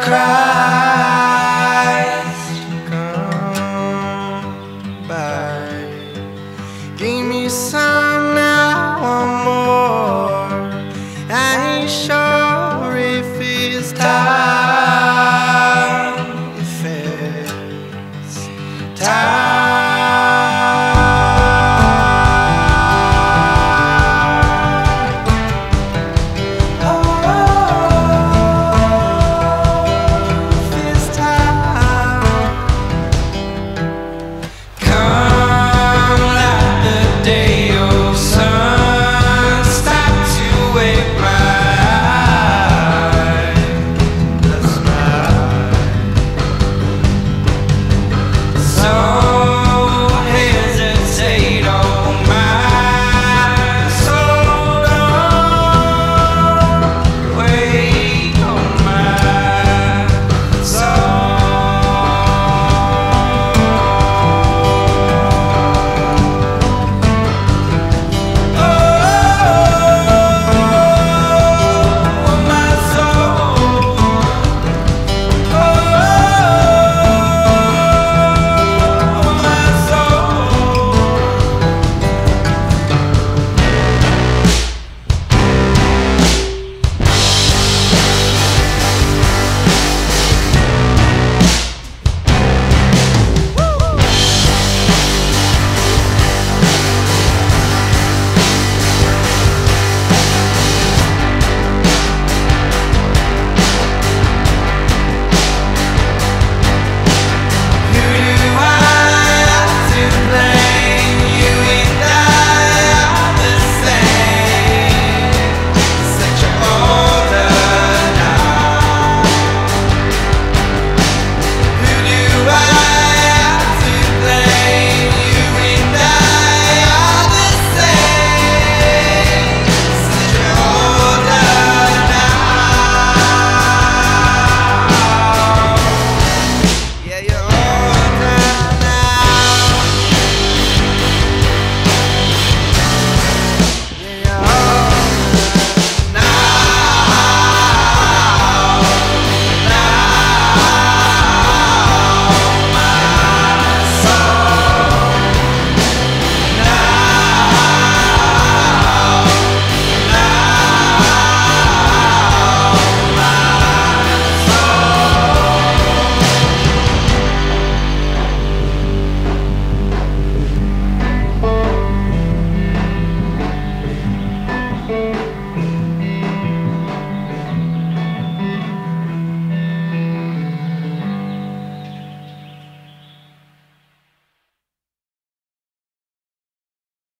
cry.